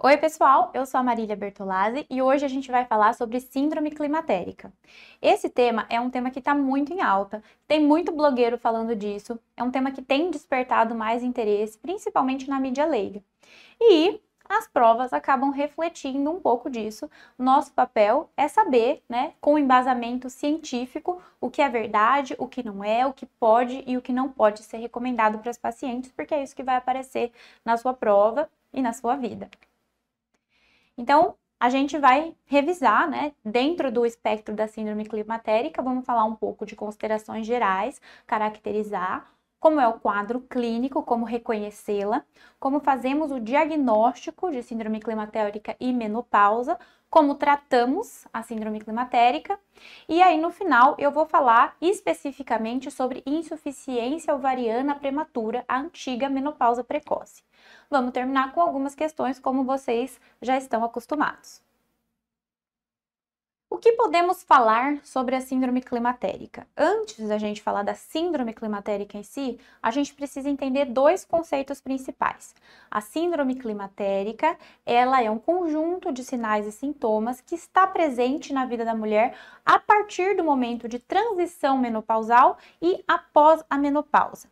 Oi pessoal, eu sou a Marília Bertolazzi e hoje a gente vai falar sobre síndrome climatérica. Esse tema é um tema que está muito em alta, tem muito blogueiro falando disso, é um tema que tem despertado mais interesse, principalmente na mídia leiga. E as provas acabam refletindo um pouco disso. Nosso papel é saber, né, com embasamento científico, o que é verdade, o que não é, o que pode e o que não pode ser recomendado para os pacientes, porque é isso que vai aparecer na sua prova e na sua vida. Então, a gente vai revisar, né, dentro do espectro da síndrome climatérica, vamos falar um pouco de considerações gerais, caracterizar como é o quadro clínico, como reconhecê-la, como fazemos o diagnóstico de síndrome climatérica e menopausa, como tratamos a síndrome climatérica, e aí no final eu vou falar especificamente sobre insuficiência ovariana prematura, a antiga menopausa precoce. Vamos terminar com algumas questões como vocês já estão acostumados. O que podemos falar sobre a síndrome climatérica? Antes da gente falar da síndrome climatérica em si, a gente precisa entender dois conceitos principais. A síndrome climatérica, ela é um conjunto de sinais e sintomas que está presente na vida da mulher a partir do momento de transição menopausal e após a menopausa.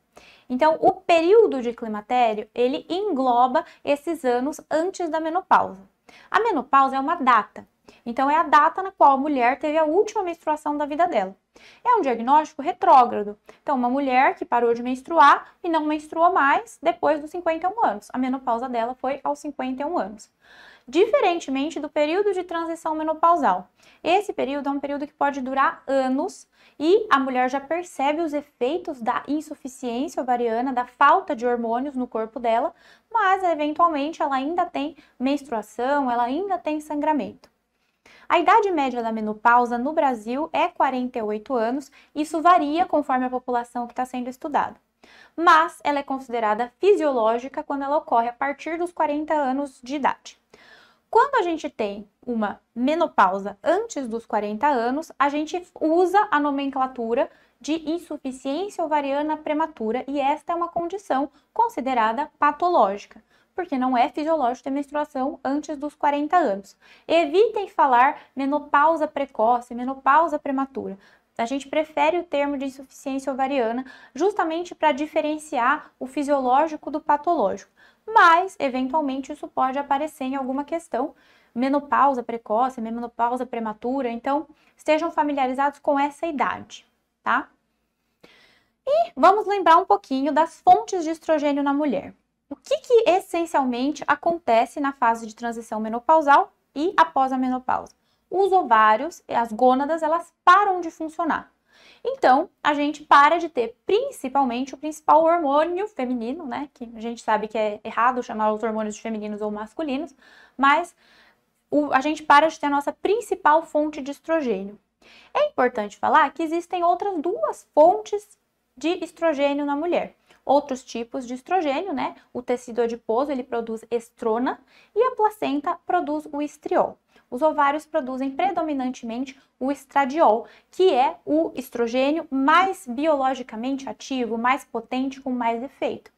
Então, o período de climatério, ele engloba esses anos antes da menopausa. A menopausa é uma data. Então, é a data na qual a mulher teve a última menstruação da vida dela. É um diagnóstico retrógrado. Então, uma mulher que parou de menstruar e não menstruou mais depois dos 51 anos. A menopausa dela foi aos 51 anos. Diferentemente do período de transição menopausal. Esse período é um período que pode durar anos e a mulher já percebe os efeitos da insuficiência ovariana, da falta de hormônios no corpo dela, mas eventualmente ela ainda tem menstruação, ela ainda tem sangramento. A idade média da menopausa no Brasil é 48 anos, isso varia conforme a população que está sendo estudada. Mas ela é considerada fisiológica quando ela ocorre a partir dos 40 anos de idade. Quando a gente tem uma menopausa antes dos 40 anos, a gente usa a nomenclatura de insuficiência ovariana prematura e esta é uma condição considerada patológica, porque não é fisiológico ter menstruação antes dos 40 anos. Evitem falar menopausa precoce, menopausa prematura. A gente prefere o termo de insuficiência ovariana justamente para diferenciar o fisiológico do patológico. Mas, eventualmente, isso pode aparecer em alguma questão. Menopausa precoce, menopausa prematura. Então, estejam familiarizados com essa idade, tá? E vamos lembrar um pouquinho das fontes de estrogênio na mulher. O que essencialmente acontece na fase de transição menopausal e após a menopausa? Os ovários e as gônadas, elas param de funcionar. Então, a gente para de ter principalmente o principal hormônio feminino, né? Que a gente sabe que é errado chamar os hormônios de femininos ou masculinos, mas a gente para de ter a nossa principal fonte de estrogênio. É importante falar que existem outras duas fontes de estrogênio na mulher. Outros tipos de estrogênio, né? O tecido adiposo, ele produz estrona e a placenta produz o estriol. Os ovários produzem predominantemente o estradiol, que é o estrogênio mais biologicamente ativo, mais potente, com mais efeito.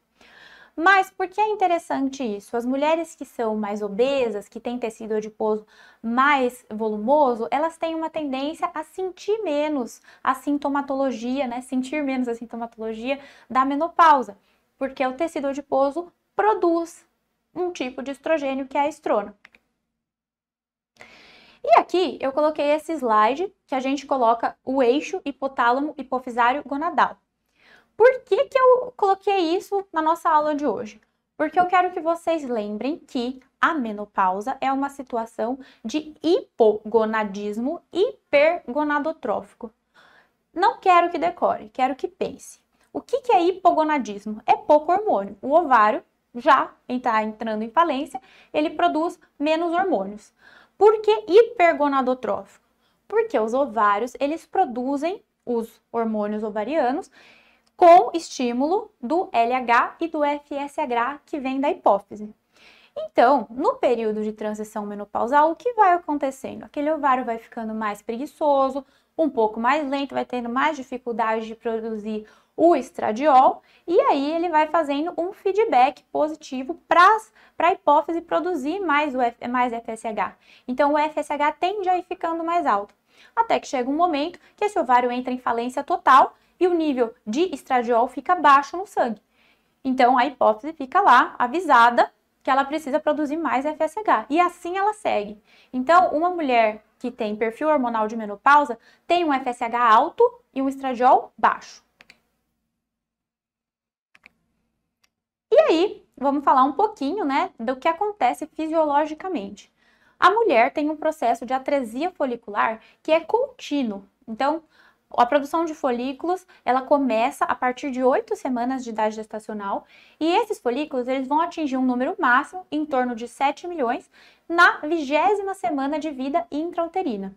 Mas por que é interessante isso? As mulheres que são mais obesas, que têm tecido adiposo mais volumoso, elas têm uma tendência a sentir menos a sintomatologia, né? Sentir menos a sintomatologia da menopausa, porque o tecido adiposo produz um tipo de estrogênio que é a estrona. E aqui eu coloquei esse slide que a gente coloca o eixo hipotálamo hipofisário gonadal. Por que que eu coloquei isso na nossa aula de hoje? Porque eu quero que vocês lembrem que a menopausa é uma situação de hipogonadismo hipergonadotrófico. Não quero que decore, quero que pense. O que que é hipogonadismo? É pouco hormônio. O ovário já está entrando em falência, ele produz menos hormônios. Por que hipergonadotrófico? Porque os ovários, eles produzem os hormônios ovarianos com estímulo do LH e do FSH, que vem da hipófise. Então, no período de transição menopausal, o que vai acontecendo? Aquele ovário vai ficando mais preguiçoso, um pouco mais lento, vai tendo mais dificuldade de produzir o estradiol, e aí ele vai fazendo um feedback positivo para a hipófise produzir mais FSH. Então o FSH tende a ir ficando mais alto, até que chega um momento que esse ovário entra em falência total e o nível de estradiol fica baixo no sangue. Então a hipófise fica lá avisada que ela precisa produzir mais FSH, e assim ela segue. Então uma mulher que tem perfil hormonal de menopausa tem um FSH alto e um estradiol baixo. E aí, vamos falar um pouquinho, né, do que acontece fisiologicamente. A mulher tem um processo de atresia folicular que é contínuo. Então, a produção de folículos, ela começa a partir de 8 semanas de idade gestacional, e esses folículos, eles vão atingir um número máximo, em torno de 7 milhões, na 20ª semana de vida intrauterina.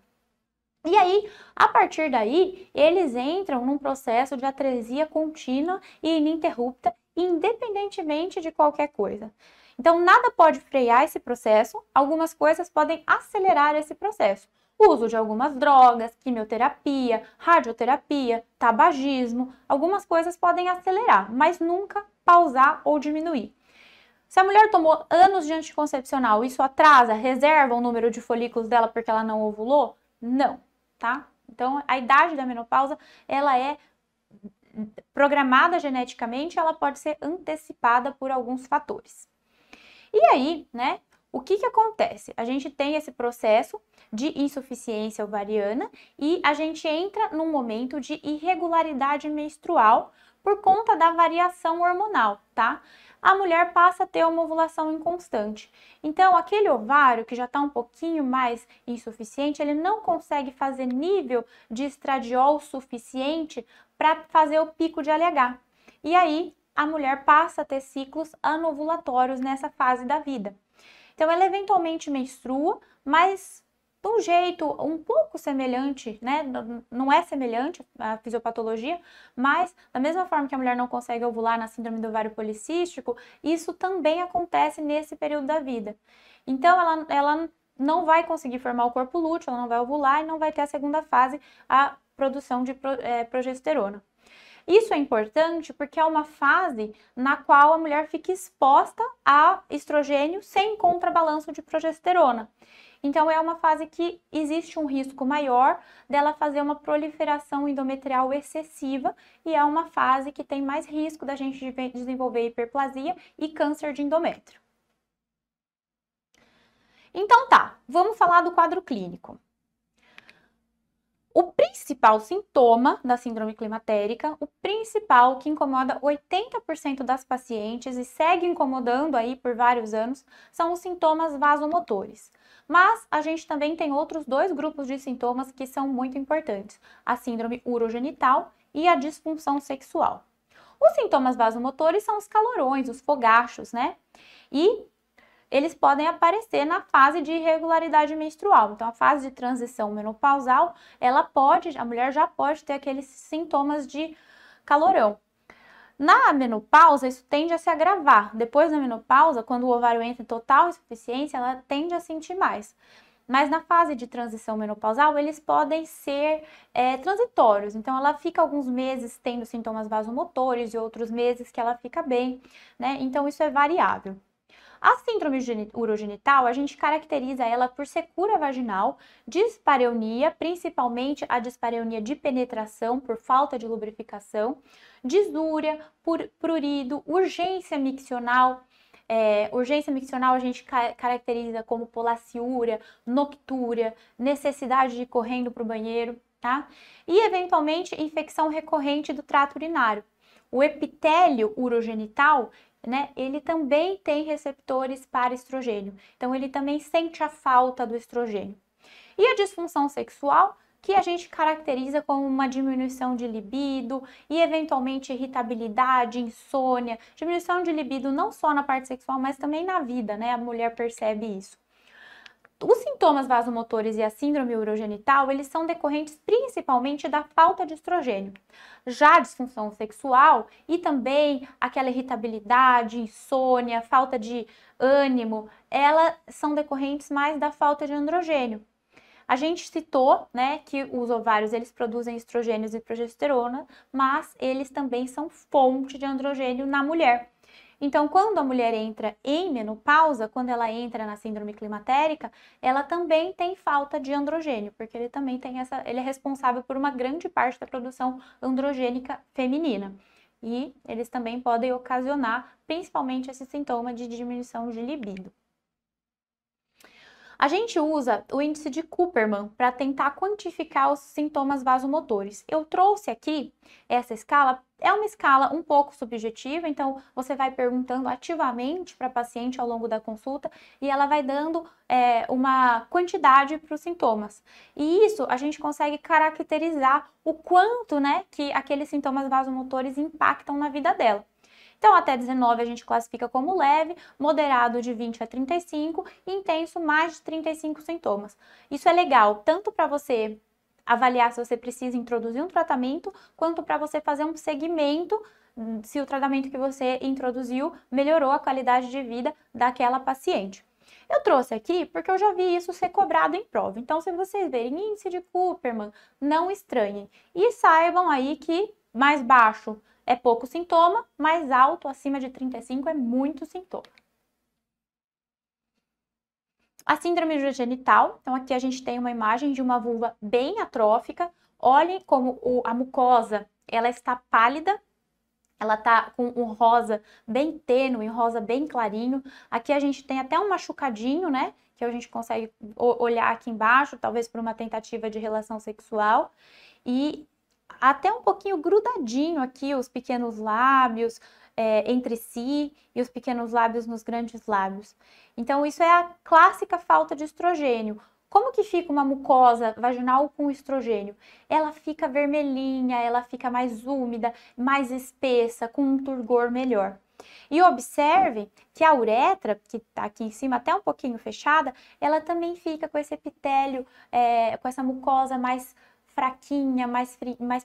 E aí, a partir daí, eles entram num processo de atresia contínua e ininterrupta, independentemente de qualquer coisa. Então, nada pode frear esse processo, algumas coisas podem acelerar esse processo. O uso de algumas drogas, quimioterapia, radioterapia, tabagismo, algumas coisas podem acelerar, mas nunca pausar ou diminuir. Se a mulher tomou anos de anticoncepcional, isso atrasa, reserva o número de folículos dela porque ela não ovulou? Não, tá? Então, a idade da menopausa, ela é programada geneticamente, ela pode ser antecipada por alguns fatores. E aí, né, o que que acontece? A gente tem esse processo de insuficiência ovariana e a gente entra num momento de irregularidade menstrual por conta da variação hormonal, tá? A mulher passa a ter uma ovulação inconstante. Então, aquele ovário que já está um pouquinho mais insuficiente, ele não consegue fazer nível de estradiol suficiente para fazer o pico de LH. E aí, a mulher passa a ter ciclos anovulatórios nessa fase da vida. Então, ela eventualmente menstrua, mas de um jeito um pouco semelhante, né? Não é semelhante à fisiopatologia, mas da mesma forma que a mulher não consegue ovular na síndrome do ovário policístico, isso também acontece nesse período da vida. Então, ela não vai conseguir formar o corpo lúteo, ela não vai ovular e não vai ter a segunda fase, a produção de progesterona. Isso é importante porque é uma fase na qual a mulher fica exposta a estrogênio sem contrabalanço de progesterona. Então, é uma fase que existe um risco maior dela fazer uma proliferação endometrial excessiva, e é uma fase que tem mais risco da gente desenvolver hiperplasia e câncer de endométrio. Então tá, vamos falar do quadro clínico. O principal sintoma da síndrome climatérica, o principal que incomoda 80% das pacientes e segue incomodando aí por vários anos, são os sintomas vasomotores. Mas a gente também tem outros dois grupos de sintomas que são muito importantes, a síndrome urogenital e a disfunção sexual. Os sintomas vasomotores são os calorões, os fogachos, né? E eles podem aparecer na fase de irregularidade menstrual. Então, a fase de transição menopausal, a mulher já pode ter aqueles sintomas de calorão. Na menopausa, isso tende a se agravar. Depois da menopausa, quando o ovário entra em total insuficiência, ela tende a sentir mais. Mas na fase de transição menopausal, eles podem ser transitórios. Então, ela fica alguns meses tendo sintomas vasomotores e outros meses que ela fica bem, né? Então, isso é variável. A síndrome urogenital, a gente caracteriza ela por secura vaginal, dispareunia, principalmente a dispareunia de penetração por falta de lubrificação, disúria, prurido, urgência miccional. Urgência miccional a gente caracteriza como polaciúria, noctúria, necessidade de ir correndo para o banheiro, tá? E, eventualmente, infecção recorrente do trato urinário. O epitélio urogenital, né, ele também tem receptores para estrogênio, então ele também sente a falta do estrogênio. E a disfunção sexual, que a gente caracteriza como uma diminuição de libido e eventualmente irritabilidade, insônia, diminuição de libido não só na parte sexual, mas também na vida, né, a mulher percebe isso. Os sintomas vasomotores e a síndrome urogenital, eles são decorrentes principalmente da falta de estrogênio. Já a disfunção sexual e também aquela irritabilidade, insônia, falta de ânimo, elas são decorrentes mais da falta de androgênio. A gente citou, né, que os ovários eles produzem estrogênios e progesterona, mas eles também são fonte de androgênio na mulher. Então, quando a mulher entra em menopausa, quando ela entra na síndrome climatérica, ela também tem falta de androgênio, porque ele também tem essa, ele é responsável por uma grande parte da produção androgênica feminina. E eles também podem ocasionar, principalmente, esse sintoma de diminuição de libido. A gente usa o índice de Cooperman para tentar quantificar os sintomas vasomotores. Eu trouxe aqui essa escala, é uma escala um pouco subjetiva, então você vai perguntando ativamente para a paciente ao longo da consulta e ela vai dando uma quantidade para os sintomas. E isso a gente consegue caracterizar o quanto, né, que aqueles sintomas vasomotores impactam na vida dela. Então, até 19 a gente classifica como leve, moderado de 20 a 35, intenso mais de 35 sintomas. Isso é legal, tanto para você avaliar se você precisa introduzir um tratamento, quanto para você fazer um seguimento se o tratamento que você introduziu melhorou a qualidade de vida daquela paciente. Eu trouxe aqui porque eu já vi isso ser cobrado em prova. Então, se vocês verem índice de Cooperman, não estranhem. E saibam aí que mais baixo é pouco sintoma, mais alto, acima de 35, é muito sintoma. A síndrome urogenital, então aqui a gente tem uma imagem de uma vulva bem atrófica. Olhem como a mucosa, ela está pálida, ela está com um rosa bem tênue, um rosa bem clarinho. Aqui a gente tem até um machucadinho, né, que a gente consegue olhar aqui embaixo, talvez por uma tentativa de relação sexual. E até um pouquinho grudadinho aqui os pequenos lábios entre si e os pequenos lábios nos grandes lábios. Então, isso é a clássica falta de estrogênio. Como que fica uma mucosa vaginal com estrogênio? Ela fica vermelhinha, ela fica mais úmida, mais espessa, com um turgor melhor. E observe que a uretra, que está aqui em cima até um pouquinho fechada, ela também fica com esse epitélio, com essa mucosa mais fraquinha, mais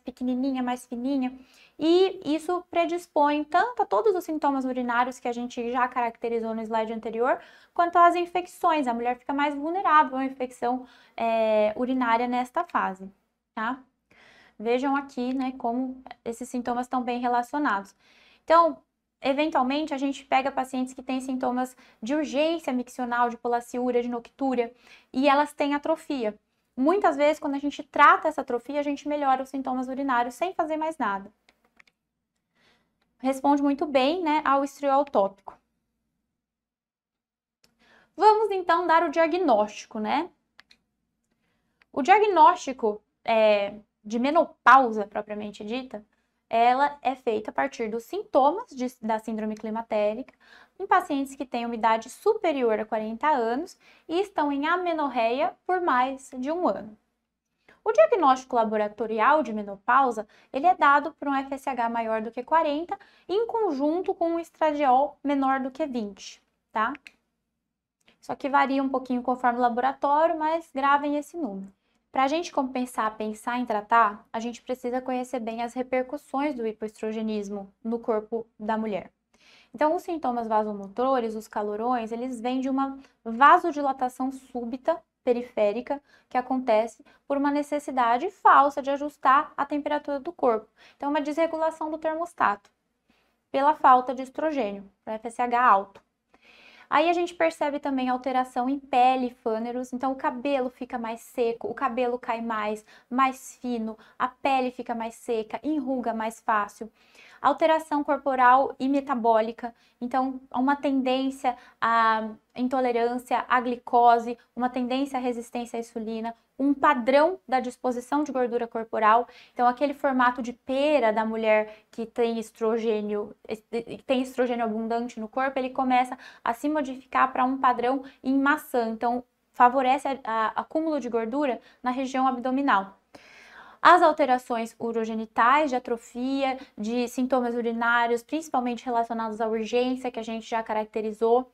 pequenininha, mais fininha, e isso predispõe tanto a todos os sintomas urinários que a gente já caracterizou no slide anterior, quanto às infecções. A mulher fica mais vulnerável à infecção urinária nesta fase, tá? Vejam aqui, né, como esses sintomas estão bem relacionados. Então, eventualmente, a gente pega pacientes que têm sintomas de urgência miccional, de polaciúria, de noctúria, e elas têm atrofia. Muitas vezes, quando a gente trata essa atrofia, a gente melhora os sintomas urinários sem fazer mais nada. Responde muito bem, né, ao estriol tópico. Vamos, então, dar o diagnóstico, né? O diagnóstico de menopausa, propriamente dita, ela é feita a partir dos sintomas da síndrome climatérica em pacientes que têm uma idade superior a 40 anos e estão em amenorreia por mais de um ano. O diagnóstico laboratorial de menopausa, ele é dado por um FSH maior do que 40 em conjunto com um estradiol menor do que 20, tá? Só que varia um pouquinho conforme o laboratório, mas gravem esse número. Para a gente começar a pensar em tratar, a gente precisa conhecer bem as repercussões do hipoestrogenismo no corpo da mulher. Então, os sintomas vasomotores, os calorões, eles vêm de uma vasodilatação súbita, periférica, que acontece por uma necessidade falsa de ajustar a temperatura do corpo. Então, uma desregulação do termostato, pela falta de estrogênio, para FSH alto. Aí a gente percebe também alteração em pele, fâneros, então o cabelo fica mais seco, o cabelo cai mais fino, a pele fica mais seca, enruga mais fácil. Alteração corporal e metabólica, então uma tendência à intolerância à glicose, uma tendência à resistência à insulina, um padrão da disposição de gordura corporal, então aquele formato de pera da mulher que tem estrogênio abundante no corpo, ele começa a se modificar para um padrão em maçã, então favorece acúmulo de gordura na região abdominal. As alterações urogenitais, de atrofia, de sintomas urinários, principalmente relacionados à urgência, que a gente já caracterizou,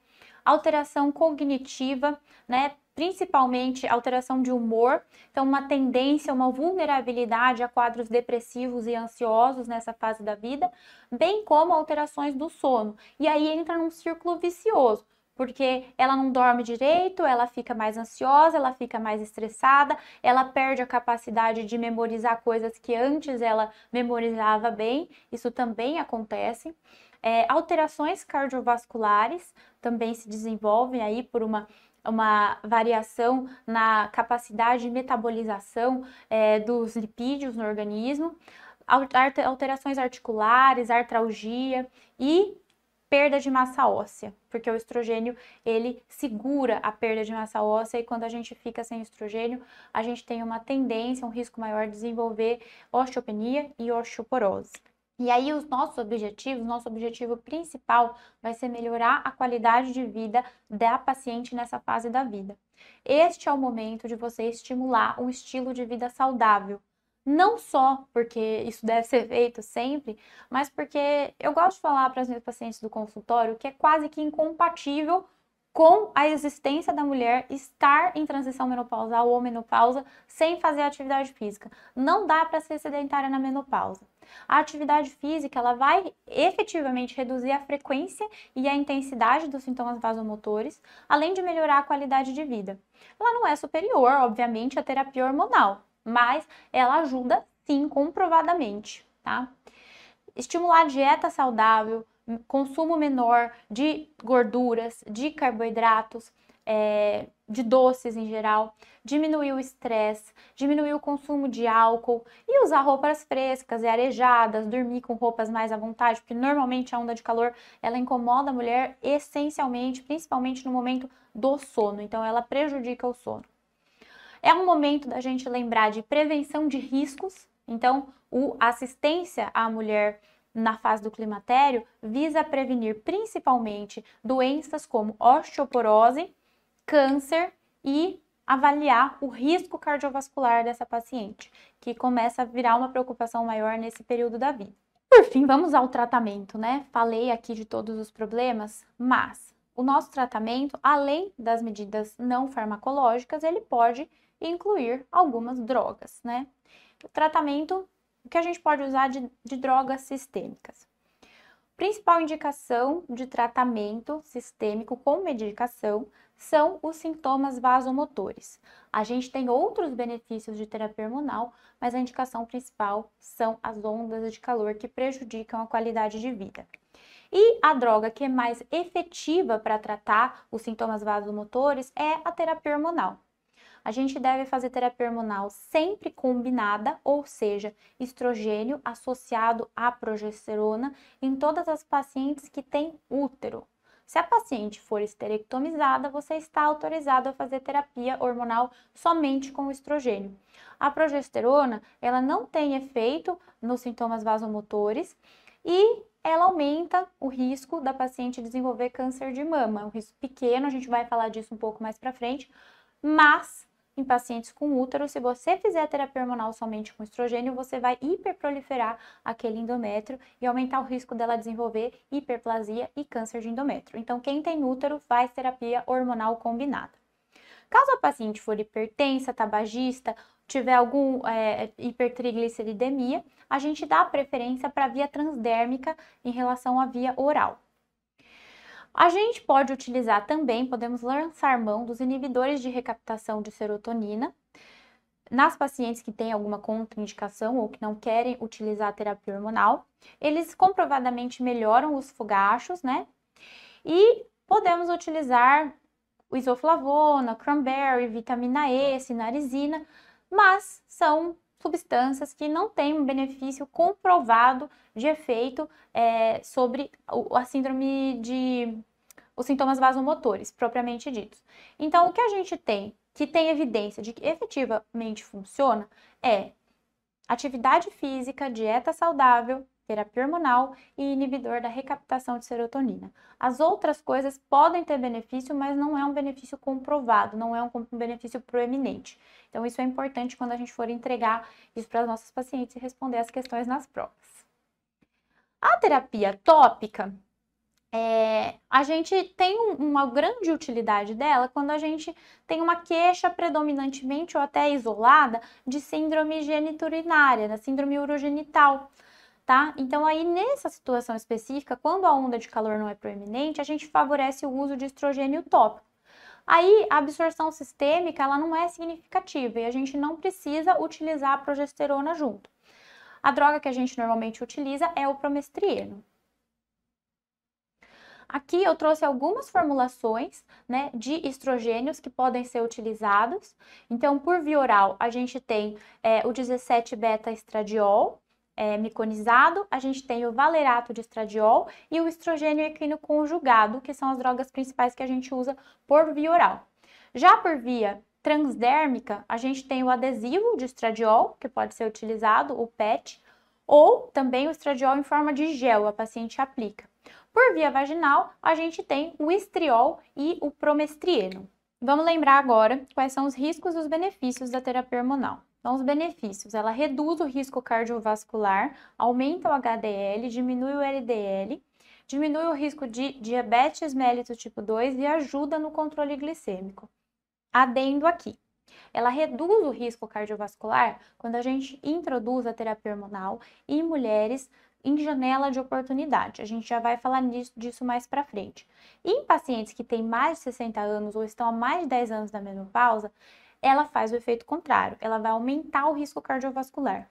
alteração cognitiva, né? Principalmente alteração de humor, então uma tendência, uma vulnerabilidade a quadros depressivos e ansiosos nessa fase da vida, bem como alterações do sono. E aí entra num círculo vicioso, porque ela não dorme direito, ela fica mais ansiosa, ela fica mais estressada, ela perde a capacidade de memorizar coisas que antes ela memorizava bem, isso também acontece. Alterações cardiovasculares também se desenvolvem aí por uma variação na capacidade de metabolização dos lipídios no organismo, alterações articulares, artralgia e perda de massa óssea, porque o estrogênio, ele segura a perda de massa óssea e quando a gente fica sem estrogênio, a gente tem uma tendência, um risco maior de desenvolver osteopenia e osteoporose. E aí os nossos objetivos, nosso objetivo principal vai ser melhorar a qualidade de vida da paciente nessa fase da vida. Este é o momento de você estimular um estilo de vida saudável. Não só porque isso deve ser feito sempre, mas porque eu gosto de falar para as minhas pacientes do consultório que é quase que incompatível com a existência da mulher estar em transição menopausal ou menopausa sem fazer atividade física. Não dá para ser sedentária na menopausa. A atividade física, ela vai efetivamente reduzir a frequência e a intensidade dos sintomas vasomotores, além de melhorar a qualidade de vida. Ela não é superior, obviamente, à terapia hormonal, mas ela ajuda sim, comprovadamente, tá? Estimular a dieta saudável, consumo menor de gorduras, de carboidratos, de doces em geral, diminuir o estresse, diminuir o consumo de álcool e usar roupas frescas e arejadas, dormir com roupas mais à vontade, porque normalmente a onda de calor, ela incomoda a mulher essencialmente, principalmente no momento do sono, então ela prejudica o sono. É um momento da gente lembrar de prevenção de riscos, então a assistência à mulher na fase do climatério visa prevenir principalmente doenças como osteoporose, câncer e avaliar o risco cardiovascular dessa paciente, que começa a virar uma preocupação maior nesse período da vida. Por fim, vamos ao tratamento, né? Falei aqui de todos os problemas, mas o nosso tratamento, além das medidas não farmacológicas, ele pode incluir algumas drogas, né? O tratamento que a gente pode usar de drogas sistêmicas. Principal indicação de tratamento sistêmico com medicação são os sintomas vasomotores. A gente tem outros benefícios de terapia hormonal, mas a indicação principal são as ondas de calor que prejudicam a qualidade de vida. E a droga que é mais efetiva para tratar os sintomas vasomotores é a terapia hormonal. A gente deve fazer terapia hormonal sempre combinada, ou seja, estrogênio associado à progesterona em todas as pacientes que têm útero. Se a paciente for esterectomizada, você está autorizado a fazer terapia hormonal somente com o estrogênio. A progesterona, ela não tem efeito nos sintomas vasomotores e ela aumenta o risco da paciente desenvolver câncer de mama. É um risco pequeno, a gente vai falar disso um pouco mais pra frente, mas em pacientes com útero, se você fizer terapia hormonal somente com estrogênio, você vai hiperproliferar aquele endométrio e aumentar o risco dela desenvolver hiperplasia e câncer de endométrio. Então, quem tem útero faz terapia hormonal combinada. Caso a paciente for hipertensa, tabagista, tiver algum hipertrigliceridemia, a gente dá preferência para a via transdérmica em relação à via oral. A gente pode utilizar também, podemos lançar mão dos inibidores de recaptação de serotonina nas pacientes que têm alguma contraindicação ou que não querem utilizar a terapia hormonal. Eles comprovadamente melhoram os fogachos, né? E podemos utilizar isoflavona, cranberry, vitamina E, cinarizina, mas são substâncias que não têm um benefício comprovado de efeito sobre a síndrome de os sintomas vasomotores, propriamente ditos. Então, o que a gente tem, que tem evidência de que efetivamente funciona, é atividade física, dieta saudável, terapia hormonal e inibidor da recaptação de serotonina. As outras coisas podem ter benefício, mas não é um benefício comprovado, não é um benefício proeminente. Então, isso é importante quando a gente for entregar isso para as nossas pacientes e responder as questões nas provas. A terapia tópica, a gente tem uma grande utilidade dela quando a gente tem uma queixa predominantemente ou até isolada de síndrome geniturinária, da síndrome urogenital. tá? Então aí nessa situação específica, quando a onda de calor não é proeminente, a gente favorece o uso de estrogênio tópico. Aí a absorção sistêmica ela não é significativa e a gente não precisa utilizar a progesterona junto. A droga que a gente normalmente utiliza é o promestrieno. Aqui eu trouxe algumas formulações, né, de estrogênios que podem ser utilizados. Então, por via oral, a gente tem o 17-beta-estradiol miconizado, a gente tem o valerato de estradiol e o estrogênio equino conjugado, que são as drogas principais que a gente usa por via oral. Já por via transdérmica, a gente tem o adesivo de estradiol, que pode ser utilizado, o PET, ou também o estradiol em forma de gel, a paciente aplica. Por via vaginal, a gente tem o estriol e o promestrieno. Vamos lembrar agora quais são os riscos e os benefícios da terapia hormonal. Então, os benefícios, ela reduz o risco cardiovascular, aumenta o HDL, diminui o LDL, diminui o risco de diabetes mellitus tipo 2 e ajuda no controle glicêmico. Adendo aqui. Ela reduz o risco cardiovascular quando a gente introduz a terapia hormonal em mulheres em janela de oportunidade. A gente já vai falar disso mais pra frente. Em pacientes que têm mais de 60 anos ou estão há mais de 10 anos da menopausa, ela faz o efeito contrário, ela vai aumentar o risco cardiovascular.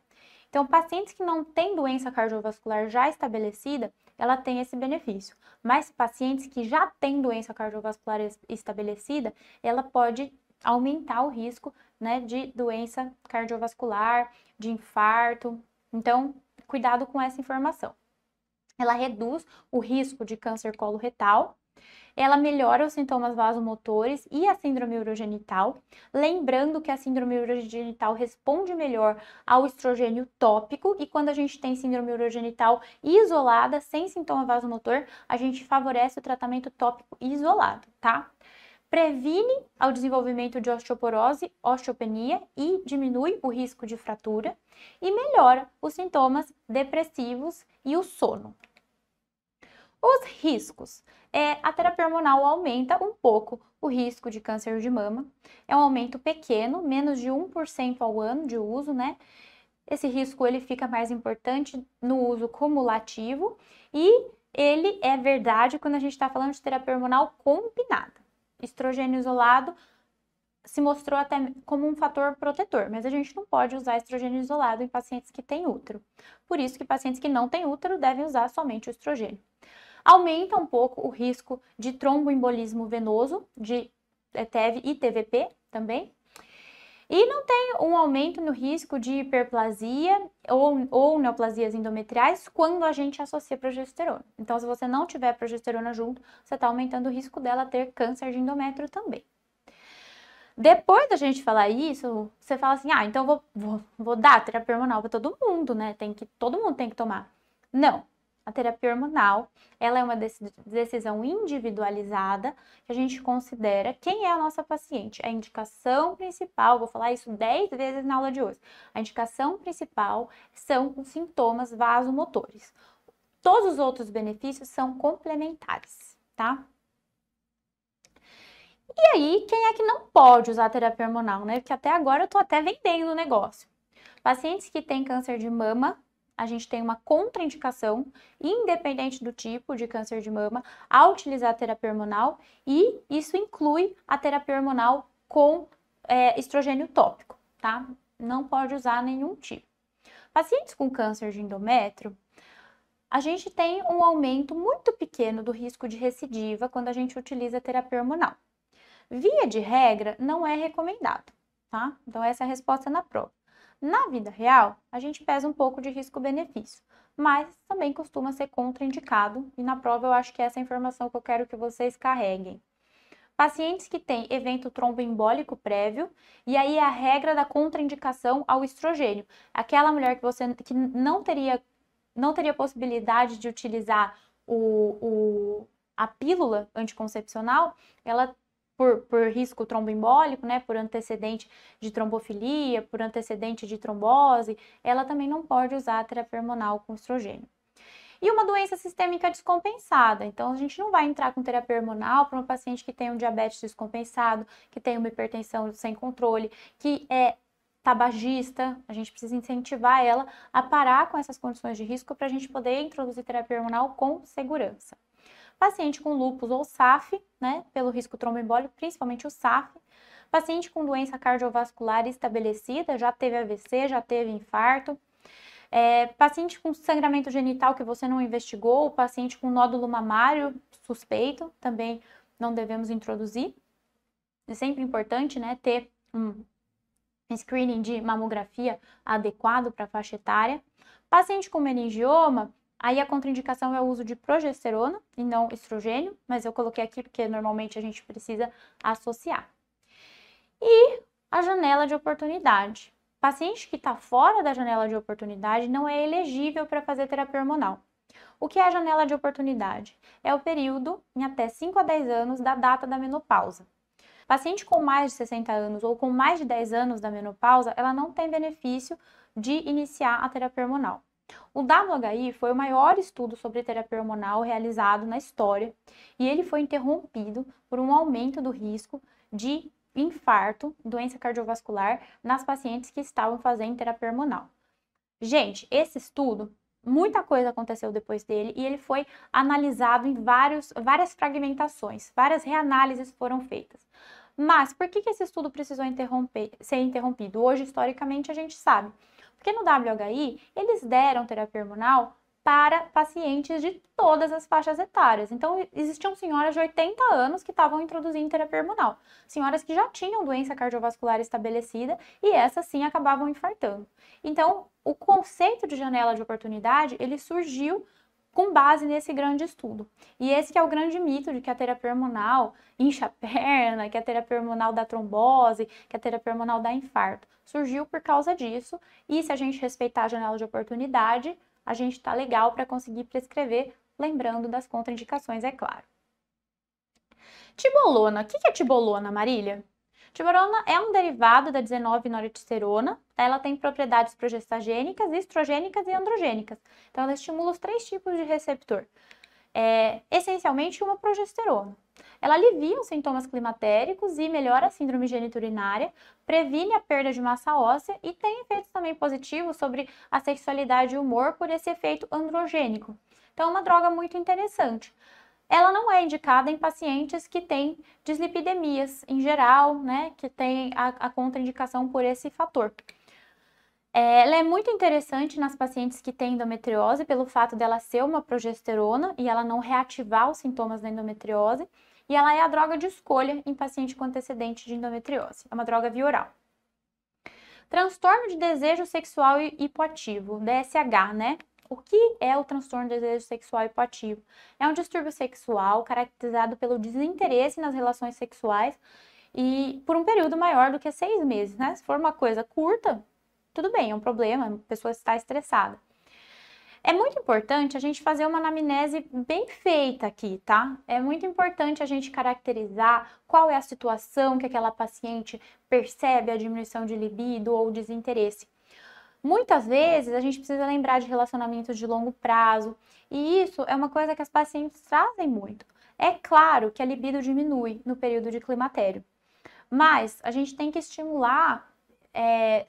Então, pacientes que não têm doença cardiovascular já estabelecida, ela tem esse benefício. Mas pacientes que já têm doença cardiovascular estabelecida, ela pode aumentar o risco, né, de doença cardiovascular, de infarto. Então, cuidado com essa informação. Ela reduz o risco de câncer coloretal, ela melhora os sintomas vasomotores e a síndrome urogenital, lembrando que a síndrome urogenital responde melhor ao estrogênio tópico e quando a gente tem síndrome urogenital isolada, sem sintoma vasomotor, a gente favorece o tratamento tópico isolado, tá? Previne o desenvolvimento de osteoporose, osteopenia e diminui o risco de fratura e melhora os sintomas depressivos e o sono. Os riscos. A terapia hormonal aumenta um pouco o risco de câncer de mama. É um aumento pequeno, menos de 1% ao ano de uso, né? Esse risco ele fica mais importante no uso cumulativo e ele é verdade quando a gente está falando de terapia hormonal combinada. Estrogênio isolado se mostrou até como um fator protetor, mas a gente não pode usar estrogênio isolado em pacientes que têm útero. Por isso que pacientes que não têm útero devem usar somente o estrogênio. Aumenta um pouco o risco de tromboembolismo venoso, de TEV e TVP também. E não tem um aumento no risco de hiperplasia ou neoplasias endometriais quando a gente associa progesterona. Então, se você não tiver progesterona junto, você está aumentando o risco dela ter câncer de endométrio também. Depois da gente falar isso, você fala assim, ah, então vou dar terapia hormonal para todo mundo, né? Todo mundo tem que tomar. Não. A terapia hormonal, ela é uma decisão individualizada que a gente considera quem é a nossa paciente. A indicação principal, vou falar isso 10 vezes na aula de hoje, a indicação principal são os sintomas vasomotores. Todos os outros benefícios são complementares, tá? E aí, quem é que não pode usar a terapia hormonal, né? Porque até agora eu tô até vendendo o negócio. Pacientes que têm câncer de mama, a gente tem uma contraindicação, independente do tipo de câncer de mama, a utilizar a terapia hormonal e isso inclui a terapia hormonal com estrogênio tópico, tá? Não pode usar nenhum tipo. Pacientes com câncer de endométrio, a gente tem um aumento muito pequeno do risco de recidiva quando a gente utiliza a terapia hormonal. Via de regra, não é recomendado, tá? Então, essa é a resposta na prova. Na vida real, a gente pesa um pouco de risco-benefício, mas também costuma ser contraindicado e na prova eu acho que essa é a informação que eu quero que vocês carreguem. Pacientes que têm evento tromboembólico prévio e aí a regra da contraindicação ao estrogênio. Aquela mulher que não teria possibilidade de utilizar a pílula anticoncepcional, ela por risco tromboembólico, né, por antecedente de trombofilia, por antecedente de trombose, ela também não pode usar a terapia hormonal com estrogênio. E uma doença sistêmica descompensada, então a gente não vai entrar com terapia hormonal para um paciente que tem um diabetes descompensado, que tem uma hipertensão sem controle, que é tabagista, a gente precisa incentivar ela a parar com essas condições de risco para a gente poder introduzir terapia hormonal com segurança. Paciente com lúpus ou SAF, né, pelo risco tromboembólico, principalmente o SAF. Paciente com doença cardiovascular estabelecida, já teve AVC, já teve infarto. Paciente com sangramento genital que você não investigou, paciente com nódulo mamário suspeito, também não devemos introduzir. É sempre importante, né, ter um screening de mamografia adequado para a faixa etária. Paciente com meningioma, aí a contraindicação é o uso de progesterona e não estrogênio, mas eu coloquei aqui porque normalmente a gente precisa associar. E a janela de oportunidade. Paciente que está fora da janela de oportunidade não é elegível para fazer terapia hormonal. O que é a janela de oportunidade? É o período em até 5 a 10 anos da data da menopausa. Paciente com mais de 60 anos ou com mais de 10 anos da menopausa, ela não tem benefício de iniciar a terapia hormonal. O WHI foi o maior estudo sobre terapia hormonal realizado na história e ele foi interrompido por um aumento do risco de infarto, doença cardiovascular, nas pacientes que estavam fazendo terapia hormonal. Gente, esse estudo, muita coisa aconteceu depois dele e ele foi analisado em várias fragmentações, várias reanálises foram feitas. Mas por que que esse estudo precisou ser interrompido? Hoje, historicamente, a gente sabe. Porque no WHI, eles deram terapia hormonal para pacientes de todas as faixas etárias. Então, existiam senhoras de 80 anos que estavam introduzindo terapia hormonal, senhoras que já tinham doença cardiovascular estabelecida e essas sim acabavam infartando. Então, o conceito de janela de oportunidade, ele surgiu com base nesse grande estudo. E esse que é o grande mito de que a terapia hormonal incha a perna, que a terapia hormonal dá trombose, que a terapia hormonal dá infarto. Surgiu por causa disso e se a gente respeitar a janela de oportunidade, a gente tá legal para conseguir prescrever, lembrando das contraindicações, é claro. Tibolona. O que é tibolona, Marília? Tibolona é um derivado da 19-noretisterona, ela tem propriedades progestagênicas, estrogênicas e androgênicas. Então, ela estimula os 3 tipos de receptor. Essencialmente, uma progesterona. Ela alivia os sintomas climatéricos e melhora a síndrome geniturinária, previne a perda de massa óssea e tem efeitos também positivos sobre a sexualidade e o humor por esse efeito androgênico. Então, é uma droga muito interessante. Ela não é indicada em pacientes que têm dislipidemias em geral, né, que tem a contraindicação por esse fator. Ela é muito interessante nas pacientes que têm endometriose, pelo fato dela ser uma progesterona e ela não reativar os sintomas da endometriose. E ela é a droga de escolha em paciente com antecedente de endometriose. É uma droga via oral. Transtorno de desejo sexual hipoativo, DSH, né? O que é o transtorno de desejo sexual hipoativo? É um distúrbio sexual caracterizado pelo desinteresse nas relações sexuais e por um período maior do que 6 meses, né? Se for uma coisa curta, tudo bem, é um problema, a pessoa está estressada. É muito importante a gente fazer uma anamnese bem feita aqui, tá? É muito importante a gente caracterizar qual é a situação que aquela paciente percebe a diminuição de libido ou desinteresse. Muitas vezes a gente precisa lembrar de relacionamentos de longo prazo e isso é uma coisa que as pacientes trazem muito. É claro que a libido diminui no período de climatério, mas a gente tem que estimular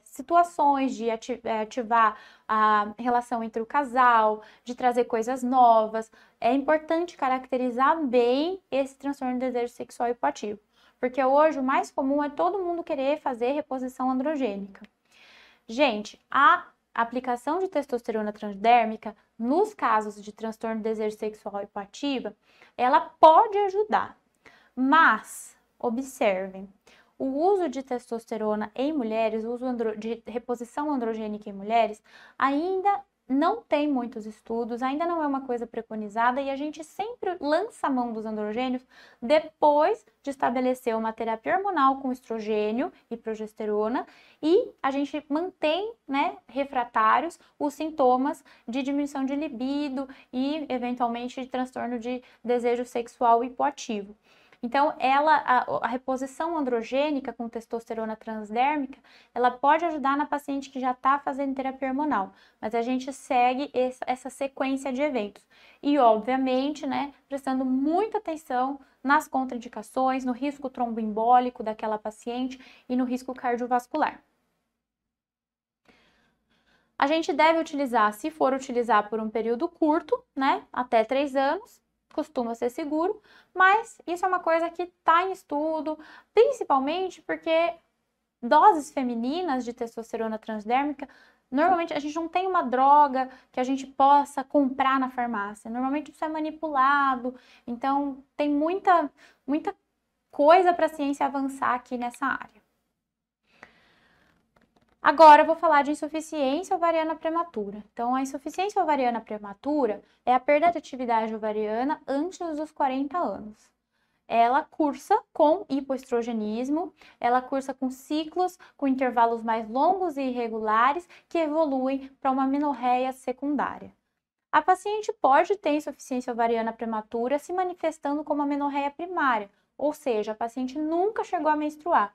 situações de ativar a relação entre o casal, de trazer coisas novas. É importante caracterizar bem esse transtorno de desejo sexual hipoativo, porque hoje o mais comum é todo mundo querer fazer reposição androgênica. Gente, a aplicação de testosterona transdérmica nos casos de transtorno de desejo sexual hipoativo, ela pode ajudar, mas observem, o uso de testosterona em mulheres, o uso de reposição androgênica em mulheres, ainda não tem muitos estudos, ainda não é uma coisa preconizada e a gente sempre lança a mão dos androgênios depois de estabelecer uma terapia hormonal com estrogênio e progesterona e a gente mantém, né, refratários os sintomas de diminuição de libido e eventualmente de transtorno de desejo sexual hipoativo. Então, a reposição androgênica com testosterona transdérmica, ela pode ajudar na paciente que já está fazendo terapia hormonal, mas a gente segue essa sequência de eventos. E, obviamente, né, prestando muita atenção nas contraindicações, no risco tromboembólico daquela paciente e no risco cardiovascular. A gente deve utilizar, se for utilizar por um período curto, né, até 3 anos, costuma ser seguro, mas isso é uma coisa que está em estudo, principalmente porque doses femininas de testosterona transdérmica, normalmente a gente não tem uma droga que a gente possa comprar na farmácia, normalmente isso é manipulado, então tem muita coisa para a ciência avançar aqui nessa área. Agora eu vou falar de insuficiência ovariana prematura. Então, a insuficiência ovariana prematura é a perda de atividade ovariana antes dos 40 anos. Ela cursa com hipoestrogenismo, ela cursa com ciclos, com intervalos mais longos e irregulares que evoluem para uma amenorreia secundária. A paciente pode ter insuficiência ovariana prematura se manifestando como amenorreia primária, ou seja, a paciente nunca chegou a menstruar.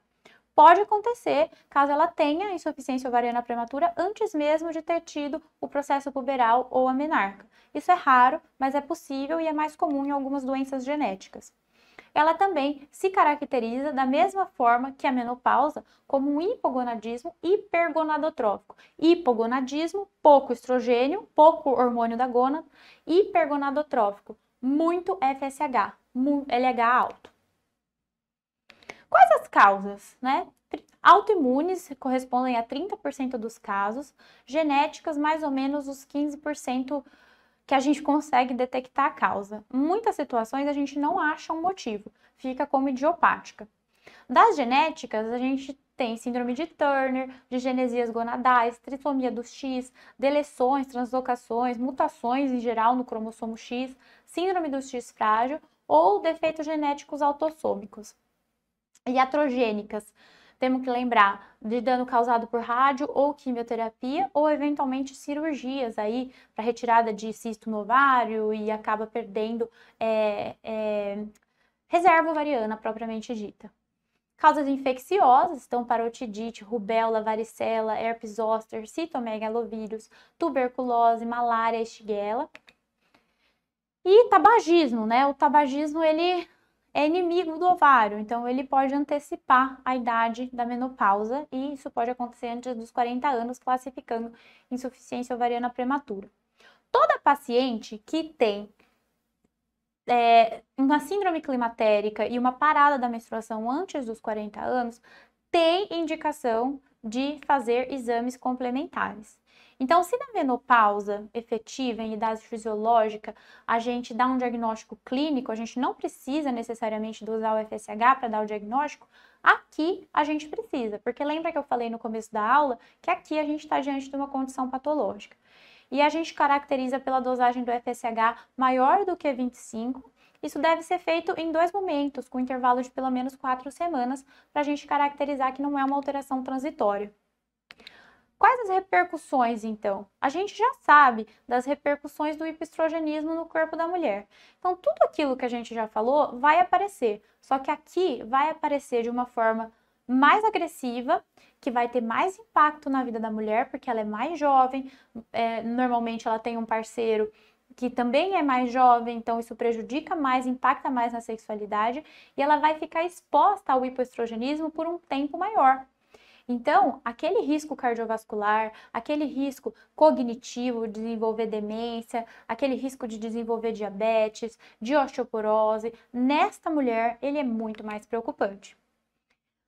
Pode acontecer caso ela tenha insuficiência ovariana prematura antes mesmo de ter tido o processo puberal ou amenarca. Isso é raro, mas é possível e é mais comum em algumas doenças genéticas. Ela também se caracteriza da mesma forma que a menopausa como um hipogonadismo hipergonadotrófico. Hipogonadismo, pouco estrogênio, pouco hormônio da gônada, hipergonadotrófico, muito FSH, LH alto. Quais as causas, né? Autoimunes correspondem a 30% dos casos, genéticas mais ou menos os 15% que a gente consegue detectar a causa. Em muitas situações a gente não acha um motivo, fica como idiopática. Das genéticas, a gente tem síndrome de Turner, digenesias gonadais, trissomia do X, deleções, translocações, mutações em geral no cromossomo X, síndrome do X frágil ou defeitos genéticos autossômicos. Iatrogênicas, temos que lembrar de dano causado por rádio ou quimioterapia ou eventualmente cirurgias aí para retirada de cisto no ovário e acaba perdendo reserva ovariana propriamente dita. Causas infecciosas, então parotidite, rubéola, varicela, herpes zoster, citomegalovírus, tuberculose, malária, shigella. E tabagismo, né? O tabagismo, ele é inimigo do ovário, então ele pode antecipar a idade da menopausa e isso pode acontecer antes dos 40 anos, classificando insuficiência ovariana prematura. Toda paciente que tem uma síndrome climatérica e uma parada da menstruação antes dos 40 anos tem indicação de fazer exames complementares. Então, se na menopausa efetiva, em idade fisiológica, a gente dá um diagnóstico clínico, a gente não precisa necessariamente de usar o FSH para dar o diagnóstico, aqui a gente precisa, porque lembra que eu falei no começo da aula que aqui a gente está diante de uma condição patológica. E a gente caracteriza pela dosagem do FSH maior do que 25, isso deve ser feito em 2 momentos, com intervalo de pelo menos 4 semanas, para a gente caracterizar que não é uma alteração transitória. Quais as repercussões, então? A gente já sabe das repercussões do hipoestrogenismo no corpo da mulher. Então, tudo aquilo que a gente já falou vai aparecer, só que aqui vai aparecer de uma forma mais agressiva, que vai ter mais impacto na vida da mulher, porque ela é mais jovem, normalmente ela tem um parceiro que também é mais jovem, então isso prejudica mais, impacta mais na sexualidade, e ela vai ficar exposta ao hipoestrogenismo por um tempo maior. Então, aquele risco cardiovascular, aquele risco cognitivo de desenvolver demência, aquele risco de desenvolver diabetes, de osteoporose, nesta mulher ele é muito mais preocupante.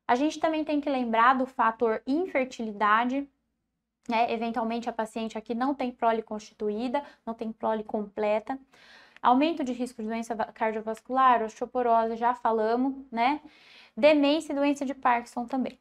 A gente também tem que lembrar do fator infertilidade, né? Eventualmente a paciente aqui não tem prole constituída, não tem prole completa. Aumento de risco de doença cardiovascular, osteoporose, já falamos, né? Demência e doença de Parkinson também.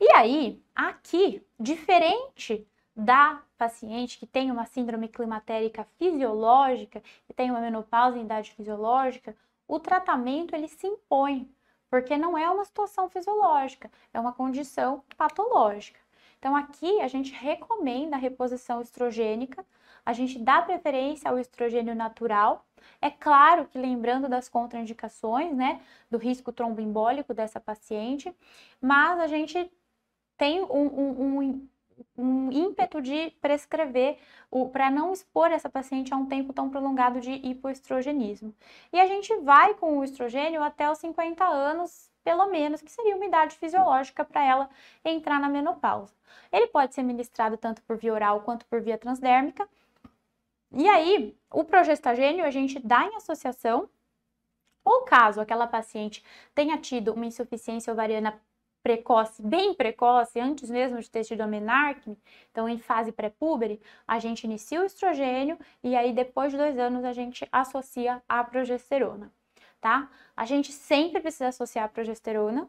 E aí, aqui, diferente da paciente que tem uma síndrome climatérica fisiológica, que tem uma menopausa em idade fisiológica, o tratamento ele se impõe, porque não é uma situação fisiológica, é uma condição patológica. Então aqui a gente recomenda a reposição estrogênica, a gente dá preferência ao estrogênio natural, é claro que lembrando das contraindicações, né, do risco tromboembólico dessa paciente, mas a gente tem um ímpeto de prescrever para não expor essa paciente a um tempo tão prolongado de hipoestrogenismo. E a gente vai com o estrogênio até os 50 anos, pelo menos, que seria uma idade fisiológica para ela entrar na menopausa. Ele pode ser ministrado tanto por via oral quanto por via transdérmica. E aí, o progestagênio a gente dá em associação, ou caso aquela paciente tenha tido uma insuficiência ovariana precoce, bem precoce, antes mesmo de ter tido a menarque, então em fase pré-púbere, a gente inicia o estrogênio e aí depois de 2 anos a gente associa a progesterona, tá? A gente sempre precisa associar a progesterona,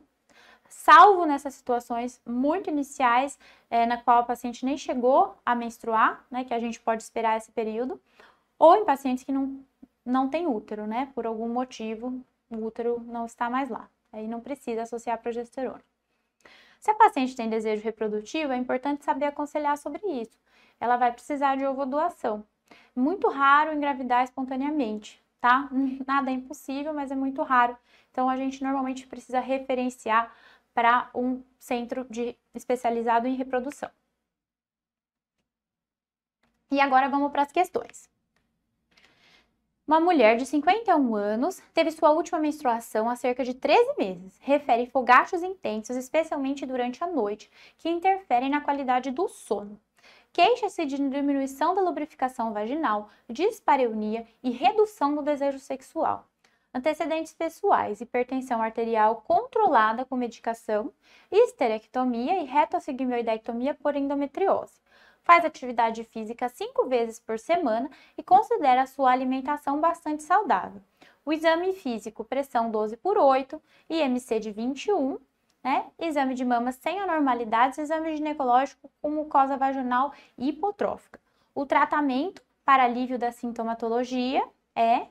salvo nessas situações muito iniciais, na qual a paciente nem chegou a menstruar, né, que a gente pode esperar esse período, ou em pacientes que não tem útero, né, por algum motivo o útero não está mais lá, aí não precisa associar a progesterona. Se a paciente tem desejo reprodutivo, é importante saber aconselhar sobre isso. Ela vai precisar de ovodoação. Muito raro engravidar espontaneamente, tá? Nada é impossível, mas é muito raro. Então, a gente normalmente precisa referenciar para um centro especializado em reprodução. E agora vamos para as questões. Uma mulher de 51 anos teve sua última menstruação há cerca de 13 meses. Refere fogachos intensos, especialmente durante a noite, que interferem na qualidade do sono. Queixa-se de diminuição da lubrificação vaginal, dispareunia e redução do desejo sexual. Antecedentes pessoais, hipertensão arterial controlada com medicação, histerectomia e retossigmoidectomia por endometriose. Faz atividade física 5 vezes por semana e considera a sua alimentação bastante saudável. O exame físico, pressão 12/8, IMC de 21, né? Exame de mama sem anormalidades, exame ginecológico com mucosa vaginal hipotrófica. O tratamento para alívio da sintomatologia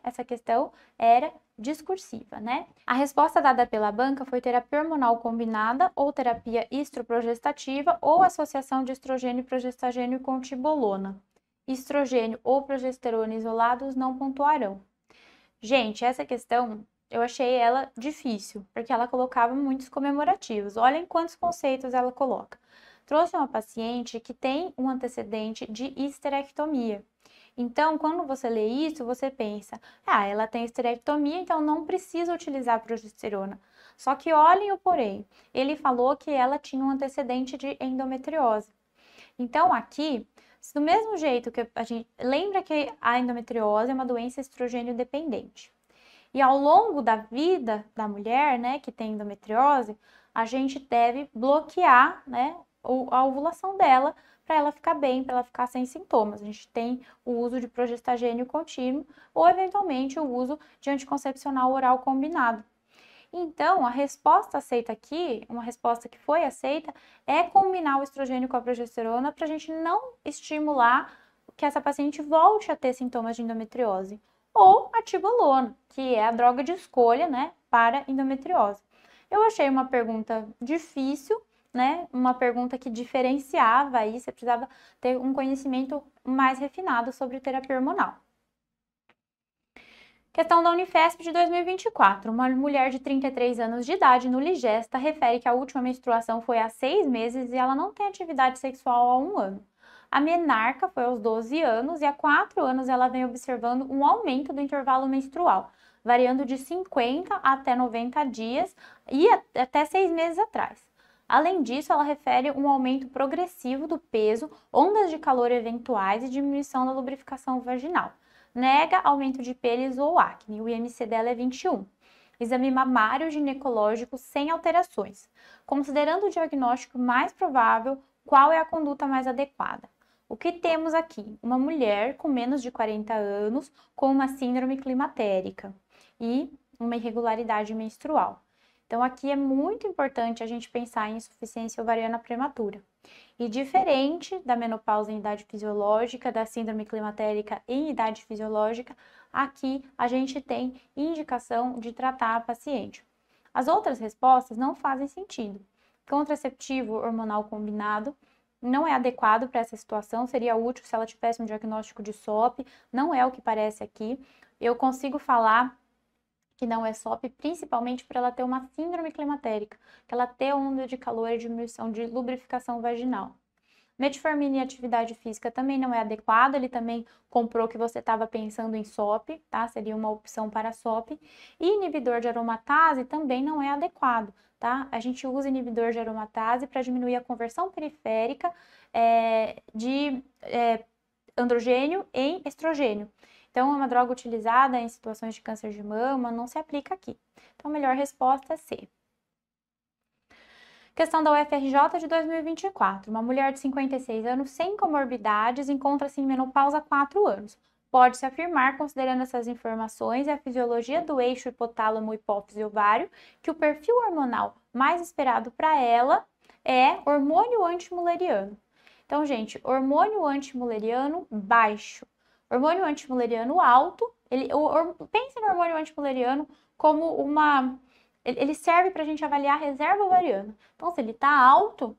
essa questão era discursiva, né? A resposta dada pela banca foi terapia hormonal combinada ou terapia estroprogestativa ou associação de estrogênio e progestagênio com tibolona. Estrogênio ou progesterona isolados não pontuarão. Gente, essa questão eu achei ela difícil, porque ela colocava muitos comemorativos. Olhem quantos conceitos ela coloca. Trouxe uma paciente que tem um antecedente de histerectomia. Então, quando você lê isso, você pensa, ela tem esterectomia, então não precisa utilizar progesterona. Só que olhem o porém, ele falou que ela tinha um antecedente de endometriose. Então, aqui, do mesmo jeito que a gente... Lembra que a endometriose é uma doença estrogênio dependente. E ao longo da vida da mulher, né, que tem endometriose, a gente deve bloquear, né, a ovulação dela, para ela ficar bem, para ela ficar sem sintomas. A gente tem o uso de progestagênio contínuo ou, eventualmente, o uso de anticoncepcional oral combinado. Então, a resposta aceita aqui, uma resposta que foi aceita, é combinar o estrogênio com a progesterona para a gente não estimular que essa paciente volte a ter sintomas de endometriose. Ou a tibolona, que é a droga de escolha, né, para endometriose. Eu achei uma pergunta difícil, né? Uma pergunta que diferenciava aí, você precisava ter um conhecimento mais refinado sobre terapia hormonal. Questão da Unifesp de 2024. Uma mulher de 33 anos de idade no Ligesta refere que a última menstruação foi há 6 meses e ela não tem atividade sexual há 1 ano. A menarca foi aos 12 anos e há 4 anos ela vem observando um aumento do intervalo menstrual, variando de 50 até 90 dias e até 6 meses atrás. Além disso, ela refere um aumento progressivo do peso, ondas de calor eventuais e diminuição da lubrificação vaginal. Nega aumento de peles ou acne. O IMC dela é 21. Exame mamário ginecológico sem alterações. Considerando o diagnóstico mais provável, qual é a conduta mais adequada? O que temos aqui? Uma mulher com menos de 40 anos com uma síndrome climatérica e uma irregularidade menstrual. Então, aqui é muito importante a gente pensar em insuficiência ovariana prematura. E diferente da menopausa em idade fisiológica, da síndrome climatérica em idade fisiológica, aqui a gente tem indicação de tratar a paciente. As outras respostas não fazem sentido. Contraceptivo hormonal combinado não é adequado para essa situação, seria útil se ela tivesse um diagnóstico de SOP, não é o que parece aqui. Eu consigo falar que não é SOP, principalmente para ela ter uma síndrome climatérica, que ela ter onda de calor e diminuição de lubrificação vaginal. Metformina e atividade física também não é adequado, ele também comprou que você estava pensando em SOP, tá? Seria uma opção para SOP. E inibidor de aromatase também não é adequado, tá? A gente usa inibidor de aromatase para diminuir a conversão periférica de androgênio em estrogênio. Então, é uma droga utilizada em situações de câncer de mama, não se aplica aqui. Então, a melhor resposta é C. Questão da UFRJ de 2024. Uma mulher de 56 anos sem comorbidades encontra-se em menopausa há 4 anos. Pode-se afirmar, considerando essas informações e a fisiologia do eixo hipotálamo-hipófise-ovário, que o perfil hormonal mais esperado para ela é hormônio antimuleriano. Então, gente, hormônio antimuleriano baixo. Hormônio antimuleriano alto, pense no hormônio antimuleriano como uma... Ele serve para a gente avaliar a reserva ovariana. Então, se ele está alto,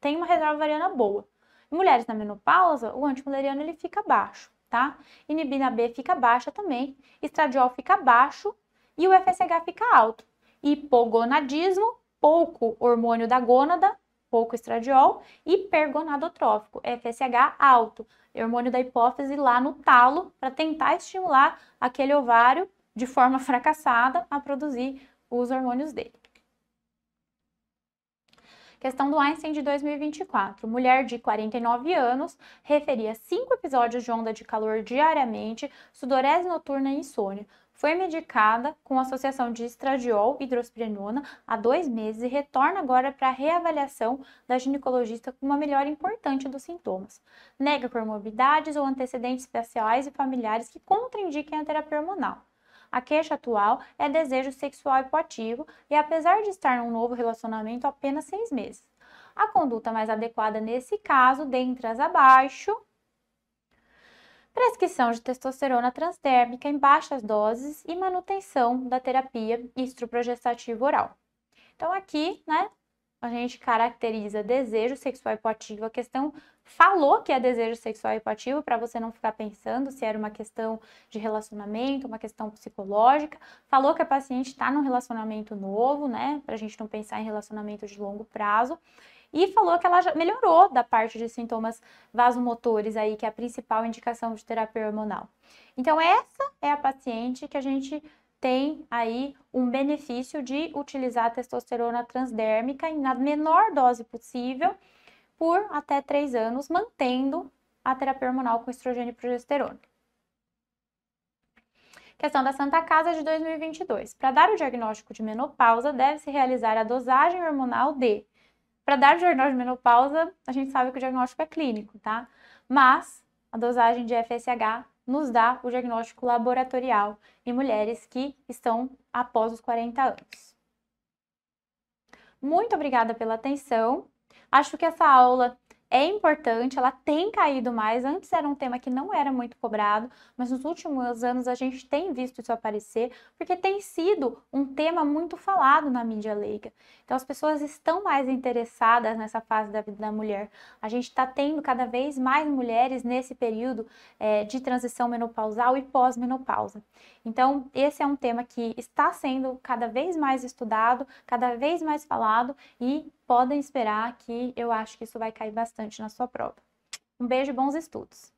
tem uma reserva ovariana boa. Em mulheres na menopausa, o antimuleriano ele fica baixo, tá? Inibina B fica baixa também, estradiol fica baixo e o FSH fica alto. Hipogonadismo, pouco hormônio da gônada, pouco estradiol, hipergonadotrófico, FSH alto, hormônio da hipófise lá no talo para tentar estimular aquele ovário de forma fracassada a produzir os hormônios dele. Questão do Einstein de 2024. Mulher de 49 anos referia 5 episódios de onda de calor diariamente, sudorese noturna e insônia. Foi medicada com associação de estradiol e hidrospirenona há 2 meses e retorna agora para a reavaliação da ginecologista com uma melhora importante dos sintomas. Nega comorbidades ou antecedentes especiais e familiares que contraindiquem a terapia hormonal. A queixa atual é desejo sexual hipoativo e, apesar de estar num novo relacionamento, apenas 6 meses. A conduta mais adequada nesse caso, dentre as abaixo: prescrição de testosterona transdérmica em baixas doses e manutenção da terapia istroprogestativa oral. Então, aqui, né, a gente caracteriza desejo sexual hipoativo. A questão falou que é desejo sexual hipoativo para você não ficar pensando se era uma questão de relacionamento, uma questão psicológica. Falou que a paciente está num relacionamento novo, né? Para a gente não pensar em relacionamento de longo prazo. E falou que ela já melhorou da parte de sintomas vasomotores aí, que é a principal indicação de terapia hormonal. Então, essa é a paciente que a gente tem aí um benefício de utilizar a testosterona transdérmica na menor dose possível, por até 3 anos, mantendo a terapia hormonal com estrogênio e progesterona. Questão da Santa Casa de 2022. Para dar o diagnóstico de menopausa, deve-se realizar a dosagem hormonal de... Para dar o diagnóstico de menopausa, a gente sabe que o diagnóstico é clínico, tá? Mas a dosagem de FSH nos dá o diagnóstico laboratorial em mulheres que estão após os 40 anos. Muito obrigada pela atenção. Acho que essa aula é importante, ela tem caído mais. Antes era um tema que não era muito cobrado, mas nos últimos anos a gente tem visto isso aparecer, porque tem sido um tema muito falado na mídia leiga. Então as pessoas estão mais interessadas nessa fase da vida da mulher. A gente está tendo cada vez mais mulheres nesse período de transição menopausal e pós-menopausa. Então esse é um tema que está sendo cada vez mais estudado, cada vez mais falado e podem esperar que eu acho que isso vai cair bastante na sua prova. Um beijo e bons estudos!